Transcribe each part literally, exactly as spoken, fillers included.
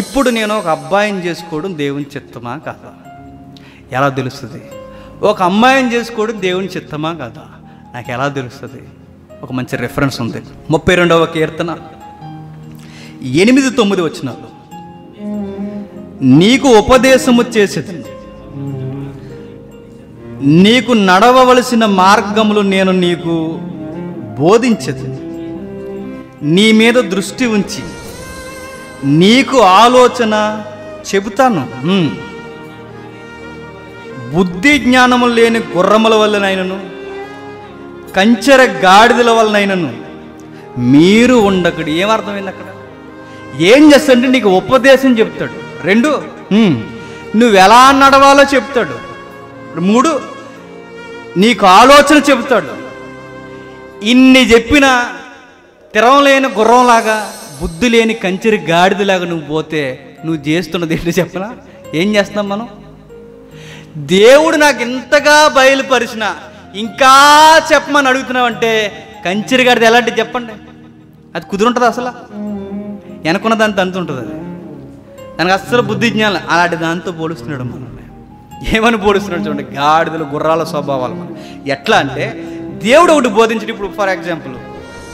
ఇప్పుడు నేను ఒక అబ్బాయిని చేసుకోవడం దేవుని చిత్తమా కాదా? ఎలా తెలుస్తుంది? ఒక అమ్మాయిని చేసుకోవడం దేవుని చిత్తమా కాదా? నాకు ఎలా తెలుస్తుంది? ఒక మంచి రిఫరెన్స్ ఉంది. ముప్పై రెండవ కీర్తన ఎనిమిది తొమ్మిది వచనాలు. నీకు ఉపదేశము చేసేది, నీకు నడవవలసిన మార్గములు నేను నీకు బోధించేది, నీ మీద దృష్టి ఉంచి నీకు ఆలోచన చెబుతాను. బుద్ధి జ్ఞానములు లేని గుర్రముల వల్లనైనను కంచెర గాడిదల వల్లనైనను మీరు ఉండకడు. ఏమర్థమైంది? అక్కడ ఏం చేస్తాడంటే నీకు ఉపదేశం చెప్తాడు. రెండు, నువ్వు ఎలా నడవాలో చెప్తాడు. మూడు, నీకు ఆలోచన చెబుతాడు. ఇన్ని చెప్పిన తిరం లేని గుర్రంలాగా, బుద్ధి లేని కంచెరి గాడిదలాగా నువ్వు పోతే నువ్వు చేస్తున్నది ఏంటి చెప్పనా? ఏం చేస్తాం మనం? దేవుడు నాకు ఇంతగా బయలుపరిచిన ఇంకా చెప్పమని అడుగుతున్నావంటే కంచెరి గాడిది ఎలాంటి చెప్పండి? అది కుదురుంటుంది అసలు? వెనకున్న దానికి అంత ఉంటుంది. అది దానికి అస్సలు బుద్ధి జ్ఞానం. అలాంటి దాంతో పోలుస్తున్నాడు మనల్ని. ఏమని పోలుస్తున్నాడు చూడండి, గాడిదలు గుర్రాల స్వభావాలు మనం. ఎట్లా అంటే దేవుడు ఒకటి బోధించడు. ఇప్పుడు ఫర్ ఎగ్జాంపుల్,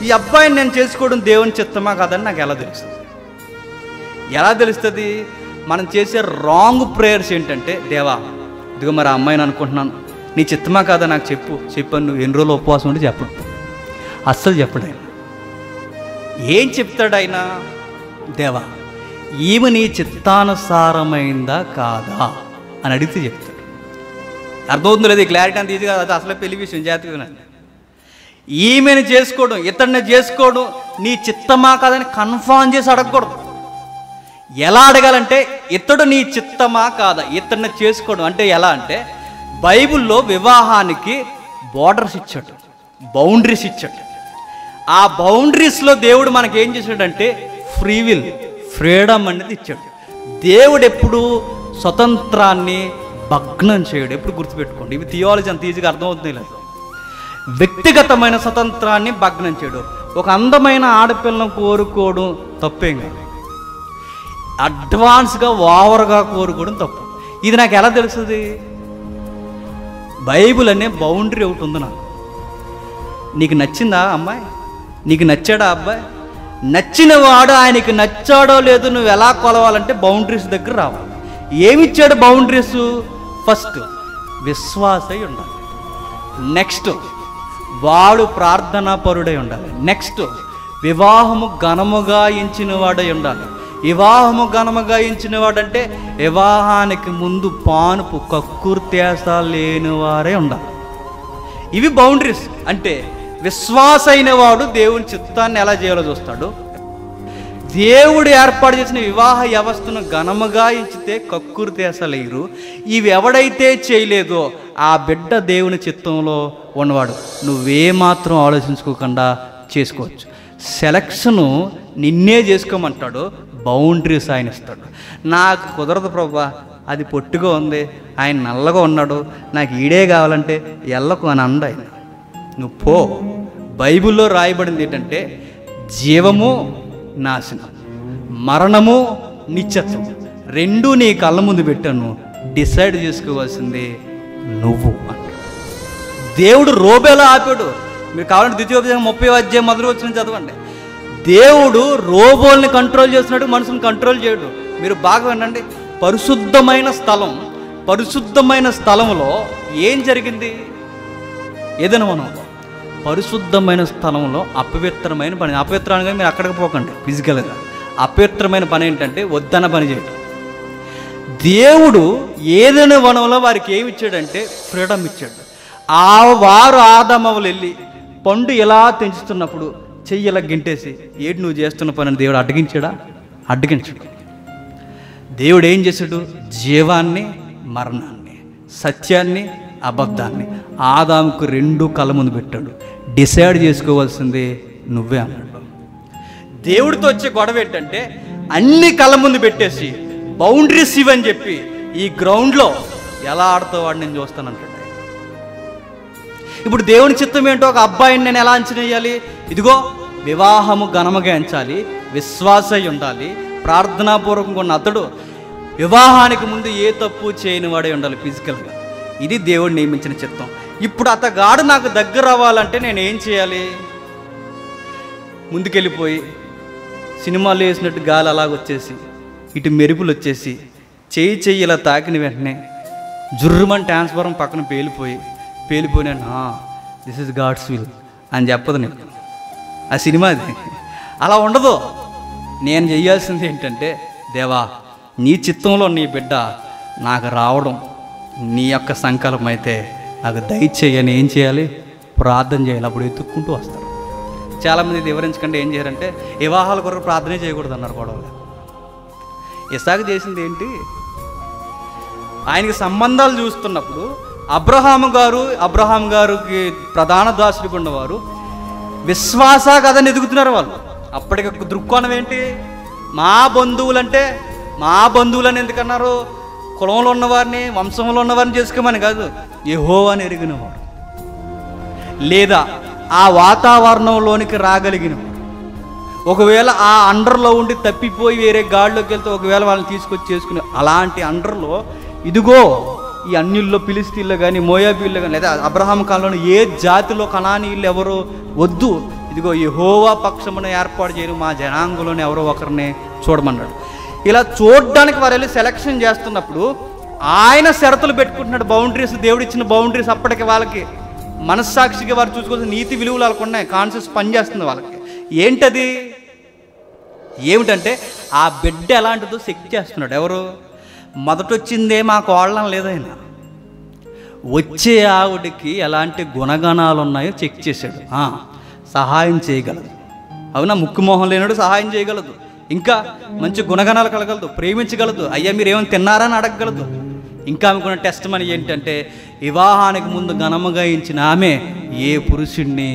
ఈ అబ్బాయిని నేను చేసుకోవడం దేవుని చిత్తమా కాదని నాకు ఎలా తెలుస్తుంది? ఎలా తెలుస్తుంది? మనం చేసే రాంగ్ ప్రేయర్స్ ఏంటంటే, దేవా ఇదిగో మరి ఆ అమ్మాయిని అనుకుంటున్నాను, నీ చిత్తమా కాదా నాకు చెప్పు. చెప్పాను. నువ్వు ఎన్ని రోజులు ఉపవాసం ఉంటే చెప్పడు. అస్సలు చెప్పడు. ఆయన ఏం చెప్తాడు? ఆయన దేవా ఈమె నీ చిత్తానుసారమైందా కాదా అని అడిగితే చెప్తాడు. అర్థమవుతుందో లేదు? క్లారిటీ అంత ఈజీ కాదు. అది అసలే పెళ్లి విషయం. జాగ్రత్తగా ఈమెను చేసుకోవడం, ఇతన్ని చేసుకోవడం నీ చిత్తమా కాదని కన్ఫర్మ్ చేసి అడగకూడదు. ఎలా అడగాలంటే ఇతడు నీ చిత్తమా కాదా, ఇతన్ని చేసుకోవడం అంటే ఎలా అంటే, బైబిల్లో వివాహానికి బోర్డర్స్ ఇచ్చాడు, బౌండరీస్ ఇచ్చాడు. ఆ బౌండరీస్లో దేవుడు మనకి ఏం చేశాడంటే ఫ్రీ విల్, ఫ్రీడమ్ అనేది ఇచ్చాడు. దేవుడు ఎప్పుడు స్వతంత్రాన్ని భగ్నం చేయడు. ఎప్పుడు గుర్తుపెట్టుకోండి, ఇవి థియాలజీ అంత ఈజీగా అర్థమవుతుంది లేదు. వ్యక్తిగతమైన స్వతంత్రాన్ని భగ్నం చేయడు. ఒక అందమైన ఆడపిల్లను కోరుకోవడం తప్పేం కాదు. అడ్వాన్స్గా ఓవర్గా కోరుకోవడం తప్పు. ఇది నాకు ఎలా తెలుస్తుంది? బైబుల్ అనే బౌండరీ ఒకటి ఉంది నాకు. నీకు నచ్చిందా అమ్మాయి? నీకు నచ్చాడా అబ్బాయి? నచ్చిన వాడు ఆయనకి నచ్చాడో లేదో నువ్వు ఎలా కొలవాలంటే బౌండరీస్ దగ్గర రావాలి. ఏమిచ్చాడు బౌండరీస్? ఫస్ట్ విశ్వాసై ఉండాలి. నెక్స్ట్ వాడు ప్రార్థనా పరుడై ఉండాలి. నెక్స్ట్ వివాహము ఘనముగా ఎంచిన వాడై ఉండాలి. వివాహము ఘనముగా ఎంచిన వాడంటే వివాహానికి ముందు పానుపు కక్కుర్తేస లేని వారే ఉండాలి. ఇవి బౌండరీస్. అంటే విశ్వాస అయిన వాడు దేవుని చిత్తాన్ని ఎలా చేయాలో చూస్తాడు. దేవుడు ఏర్పాటు చేసిన వివాహ వ్యవస్థను ఘనముగా ఇచ్చితే కక్కుర్తేసలేరు. ఇవి ఎవడైతే చేయలేదో ఆ బిడ్డ దేవుని చిత్తంలో ఉన్నవాడు. నువ్వేమాత్రం ఆలోచించుకోకుండా చేసుకోవచ్చు. సెలక్షను నిన్నే చేసుకోమంటాడు. బౌండరీస్ ఆయన ఇస్తాడు. నాకు కుదరదు ప్రభా, అది పొట్టుగా ఉంది, ఆయన నల్లగా ఉన్నాడు, నాకు ఈడే కావాలంటే ఎల్లకు అని అండ ఆయన. నువ్వు పో. బైబిల్లో రాయబడింది ఏంటంటే జీవము నాశనం, మరణము నిత్యత్వం, రెండూ నీ కళ్ళ ముందు పెట్టాను, డిసైడ్ చేసుకోవాల్సింది నువ్వు అంట. దేవుడు రోబేలా ఆపాడు. మీరు కావాలంటే ద్వితీయోపదేశం ముప్పై అధ్యాయం మొదలు వచ్చిన చదవండి. దేవుడు రోబోల్ని కంట్రోల్ చేస్తున్నాడు, మనుషుని కంట్రోల్ చేయడు. మీరు బాగా వినండి. పరిశుద్ధమైన స్థలం, పరిశుద్ధమైన స్థలంలో ఏం జరిగింది? ఏదైనా మనం పరిశుద్ధమైన స్థలంలో అపవిత్రమైన పని, అపవిత్రానికి మీరు అక్కడికి పోకండి ఫిజికల్గా. అపవిత్రమైన పని ఏంటంటే వద్దన పని చేయడం. దేవుడు ఏదైనా వనంలో వారికి ఏమి ఇచ్చాడంటే ఫ్రీడమ్ ఇచ్చాడు. ఆ వారు ఆదామవులు వెళ్ళి పండు ఎలా తెంచుతున్నప్పుడు చెయ్యి ఇలా గింటేసి ఏడు నువ్వు చేస్తున్న పని దేవుడు అడ్డగించాడా? అడ్డగించాడు. దేవుడు ఏం చేశాడు? జీవాన్ని, మరణాన్ని, సత్యాన్ని, అబద్ధాన్ని ఆదాముకు రెండు కళ్ళ ముందు పెట్టాడు. డిసైడ్ చేసుకోవాల్సింది నువ్వే అన్నాడు. దేవుడితో వచ్చే గొడవ ఏంటంటే అన్ని కళ్ళ ముందు పెట్టేసి బౌండరీస్ ఇవ్వని చెప్పి ఈ గ్రౌండ్లో ఎలా ఆడతావాడు నేను చూస్తానంటాడు. ఇప్పుడు దేవుని చిత్తం ఏంటో ఒక అబ్బాయిని నేను ఎలా అంచనా వేయాలి? ఇదిగో వివాహము ఘనముగా ఎంచాలి, విశ్వాసై ఉండాలి, ప్రార్థనాపూర్వకంగా ఉన్న అతడు వివాహానికి ముందు ఏ తప్పు చేయనివాడే ఉండాలి ఫిజికల్గా. ఇది దేవుడు నియమించిన చిత్తం. ఇప్పుడు అతగాడు నాకు దగ్గర అవ్వాలంటే నేను ఏం చేయాలి? ముందుకెళ్ళిపోయి సినిమాలో వేసినట్టు గాలి అలాగొచ్చేసి ఇటు మెరుపులు వచ్చేసి చేయి చెయ్యి ఇలా తాకిన వెంటనే జుర్రుమని ట్రాన్స్ఫారం పక్కన పేలిపోయి పేలిపోయినా దిస్ ఇస్ గాడ్స్ విల్ అని చెప్పదు నీకు ఆ సినిమా. అది అలా ఉండదు. నేను చేయాల్సింది ఏంటంటే, దేవా నీ చిత్తంలో నీ బిడ్డ నాకు రావడం నీ యొక్క సంకల్పం అయితే నాకు దయచేయని ఏం చేయాలి? ప్రార్థన చేయాలి. అప్పుడు ఎత్తుక్కుంటూ వస్తారు. చాలామంది వివరించకుండా ఏం చేయాలంటే వివాహాల కొరకు ప్రార్థనే చేయకూడదు అన్నారు. గొడవలు ఇసాకు చేసింది ఏంటి? ఆయనకి సంబంధాలు చూస్తున్నప్పుడు అబ్రహాము గారు అబ్రహాము గారికి ప్రధాన దాసుడికి ఉన్నవారు విశ్వాసాగతని ఎదుగుతున్నారు. వాళ్ళు అప్పటికి దృక్కోణం ఏంటి? మా బంధువులంటే మా బంధువులని ఎందుకన్నారు? కులంలో ఉన్నవారిని వంశంలో ఉన్నవారిని చేసుకోమని కాదు, యెహోవాని ఎరిగినవాడు లేదా ఆ వాతావరణంలోనికి రాగలిగినవాడు. ఒకవేళ ఆ అండర్లో ఉండి తప్పిపోయి వేరే గాడిలోకి వెళ్తే ఒకవేళ వాళ్ళని తీసుకొచ్చి చేసుకునే అలాంటి అండర్లో ఇదిగో ఈ అన్యుల్లో ఫిలిస్తీన్లో కానీ మోయాబీల్లో కానీ లేదా అబ్రహాం కాలంలో ఏ జాతిలో కనానీయులు ఎవరో వద్దు, ఇదిగో యెహోవా పక్షమును ఏర్పాటు చేయను మా జనాంగంలోనే ఎవరో ఒకరిని చూడమన్నాడు. ఇలా చూడడానికి వారు వెళ్ళి సెలక్షన్ చేస్తున్నప్పుడు ఆయన షరతులు పెట్టుకుంటున్నాడు. బౌండరీస్, దేవుడిచ్చిన బౌండరీస్ అప్పటికి వాళ్ళకి మనస్సాక్షిగా వారు చూసుకోవాల్సిన నీతి విలువలు వాళ్ళకు ఉన్నాయి. కాన్షియస్ పనిచేస్తుంది వాళ్ళకి. ఏంటది? ఏమిటంటే ఆ బిడ్డ ఎలాంటిదో చెక్ చేస్తున్నాడు. ఎవరు మొదటొచ్చిందే మా కోళ్ళం లేదైనా వచ్చే ఆవిడికి ఎలాంటి గుణగణాలు ఉన్నాయో చెక్ చేశాడు. సహాయం చేయగలదు, అవునా? ముక్కుమోహం లేనోడు సహాయం చేయగలదు, ఇంకా మంచి గుణగణాలు కలగలదు, ప్రేమించగలదు, అయ్యా మీరు ఏమైనా తిన్నారా అని అడగగలదు. ఇంకా ఆమెకున్న టెస్ట్ మనీ ఏంటంటే వివాహానికి ముందు ఘనముగా ఇచ్చిన ఆమె ఏ పురుషుడిని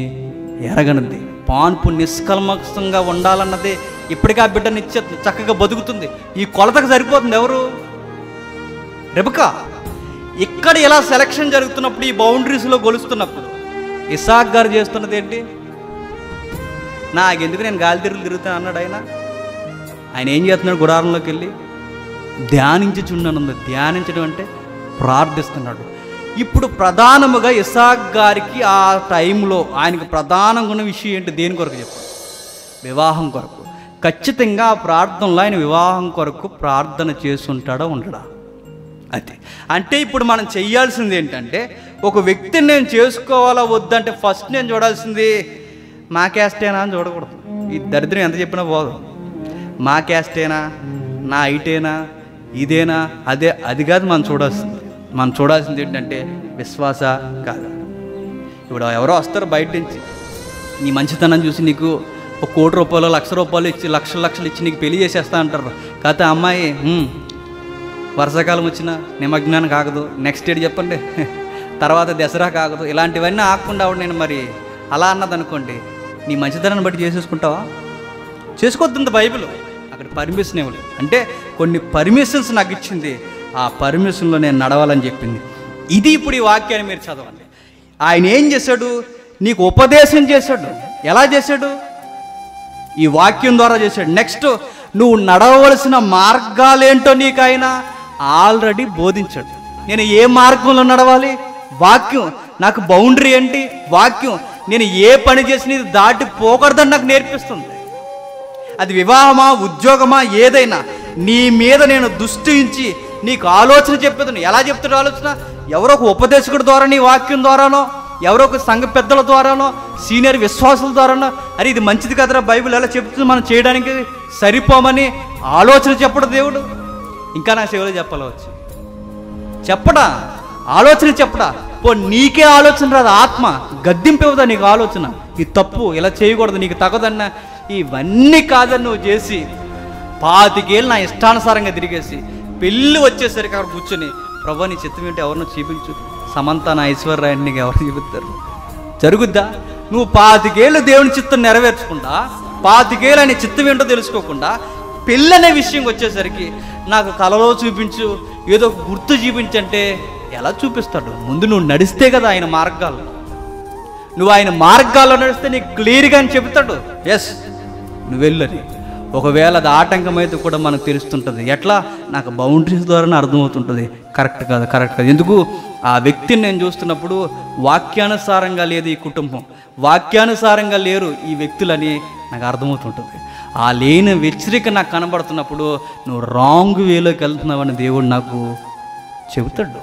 ఎరగనది. పాన్పు నిష్కల్మకంగా ఉండాలన్నదే ఇప్పటికీ ఆ బిడ్డని ఇచ్చే చక్కగా బతుకుతుంది. ఈ కొలతకు సరిపోతుంది. ఎవరు? రెబెకా. ఇక్కడ ఇలా సెలక్షన్ జరుగుతున్నప్పుడు ఈ బౌండరీస్లో గొలుస్తున్నప్పుడు ఇసాక్ గారు చేస్తున్నది ఏంటి? నాకెందుకు నేను గాలి తిరుగులు తిరుగుతాను అన్నాడు. ఆయన ఆయన ఏం చేస్తున్నాడు? గుడారంలోకి వెళ్ళి ధ్యానించుచున్నాను. ధ్యానించడం అంటే ప్రార్థిస్తున్నాడు. ఇప్పుడు ప్రధానముగా ఇసాక్ గారికి ఆ టైంలో ఆయనకు ప్రధానంగా ఉన్న విషయం ఏంటి? దేని కొరకు చెప్పారు? వివాహం కొరకు. ఖచ్చితంగా ఆ ప్రార్థనలో ఆయన వివాహం కొరకు ప్రార్థన చేస్తుంటాడా ఉండడా? అది అంటే ఇప్పుడు మనం చేయాల్సింది ఏంటంటే, ఒక వ్యక్తిని నేను చేసుకోవాలా వద్దంటే ఫస్ట్ నేను చూడాల్సింది మా క్యాస్టేనా అని చూడకూడదు. ఈ దరిద్రం ఎంత చెప్పినా పోదు. మా క్యాస్టేనా, నా ఐటేనా, ఇదేనా, అదే అది కాదు మనం చూడాల్సింది. మనం చూడాల్సింది ఏంటంటే విశ్వాస కాదు. ఇప్పుడు ఎవరో వస్తారు బయట నుంచి, నీ మంచితనం చూసి నీకు ఒక కోటి రూపాయలు లక్ష రూపాయలు ఇచ్చి లక్షలు లక్షలు ఇచ్చి నీకు పెళ్లి చేసేస్తా అంటారు. కాకపోతే అమ్మాయి వర్షాకాలం వచ్చినా నిమజ్ఞానం కాగదు, నెక్స్ట్ ఇయర్ చెప్పండి, తర్వాత దసరా కాగదు, ఇలాంటివన్నీ ఆకుండా ఆవిడ నేను మరి అలా అన్నది అనుకోండి, నీ మంచితనాన్ని బట్టి చేసేసుకుంటావా? చేసుకోవద్దు బైబిల్. అక్కడ పర్మిషన్ ఇవ్వలేదు. అంటే కొన్ని పర్మిషన్స్ నాకు ఇచ్చింది, ఆ పర్మిషన్లో నేను నడవాలని చెప్పింది. ఇది ఇప్పుడు ఈ వాక్యాన్ని మీరు చదవండి. ఆయన ఏం చేశాడు? నీకు ఉపదేశం చేశాడు. ఎలా చేశాడు? ఈ వాక్యం ద్వారా చేశాడు. నెక్స్ట్ నువ్వు నడవలసిన మార్గాలేంటో నీకు ఆయన ఆల్రెడీ బోధించాడు. నేను ఏ మార్గంలో నడవాలి? వాక్యం. నాకు బౌండరీ ఏంటి? వాక్యం. నేను ఏ పని చేసిన ఇది దాటి పోకూడదని నాకు నేర్పిస్తుంది. అది వివాహమా, ఉద్యోగమా, ఏదైనా నీ మీద నేను దృష్టి ఉంచి నీకు ఆలోచన చెప్పేది. ఎలా చెప్తాడు ఆలోచన? ఎవరో ఒక ఉపదేశకుడి ద్వారా, నీ వాక్యం ద్వారానో, ఎవరో ఒక సంఘ పెద్దల ద్వారానో, సీనియర్ విశ్వాసుల ద్వారానో, అరే ఇది మంచిది కదరా బైబిల్ ఎలా చెప్తుంది, మనం చేయడానికి సరిపోమని ఆలోచన చెప్పడు దేవుడు. ఇంకా నా సేవలో చెప్పాలవచ్చు చెప్పడా? ఆలోచన చెప్పడా? పో నీకే ఆలోచన రాదు. ఆత్మ గద్దింపేవదా నీకు ఆలోచన? ఈ తప్పు, ఇలా చేయకూడదు, నీకు తగదన్న ఇవన్నీ కాదని నువ్వు చేసి పాతికేళ్ళు నా ఇష్టానుసారంగా తిరిగేసి పెళ్ళి వచ్చేసరికి అక్కడ కూర్చొని ప్రభు నీ చిత్తం ఏంటి ఎవరినో చూపించు, సమంత నా ఐశ్వర్యాన్ని నీకు ఎవరు చూపిస్తారు? జరుగుద్దా? నువ్వు పాతికేళ్ళు దేవుని చిత్తం నెరవేర్చకుండా, పాతికేళ్ళు ఆయన చిత్తం ఏంటో తెలుసుకోకుండా, పెళ్ళి అనే విషయం వచ్చేసరికి నాకు కలలో చూపించు, ఏదో గుర్తు చూపించంటే ఎలా చూపిస్తాడు? ముందు నువ్వు నడిస్తే కదా ఆయన మార్గాల్లో. నువ్వు ఆయన మార్గాల్లో నడిస్తే నీకు క్లియర్గా అని చెబుతాడు, ఎస్ నువ్వు వెళ్ళని. ఒకవేళ అది ఆటంకం అయితే కూడా మనకు తెలుస్తుంటుంది. ఎట్లా నాకు బౌండరీస్ ద్వారా అర్థమవుతుంటుంది. కరెక్ట్ కాదు కరెక్ట్ కాదు ఎందుకు ఆ వ్యక్తిని నేను చూస్తున్నప్పుడు వాక్యానుసారంగా లేదు ఈ కుటుంబం, వాక్యానుసారంగా లేరు ఈ వ్యక్తులని నాకు అర్థమవుతుంటుంది. ఆ లేని హెచ్చరిక నాకు కనబడుతున్నప్పుడు నువ్వు రాంగ్ వేలోకి వెళ్తున్నావు అని దేవుడు నాకు చెబుతాడు.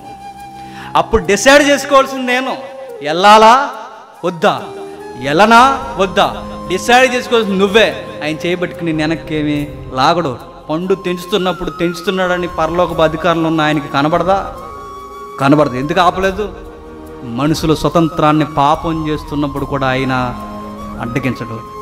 అప్పుడు డిసైడ్ చేసుకోవాల్సింది నేను వెళ్ళాలా వద్దా, ఎలానా వద్దా డిసైడ్ చేసుకోవాల్సింది నువ్వే. ఆయన చేయబట్టుకు నేను వెనక్కేమి లాగడు. పండు తెంచుతున్నప్పుడు తెంచుతున్నాడని పరలోక అధికారంలో ఉన్న ఆయనకి కనబడదా? కనబడదు. ఎందుకు ఆపలేదు? మనుషుల స్వతంత్రాన్ని పాపం చేస్తున్నప్పుడు కూడా ఆయన అడ్డగించడు.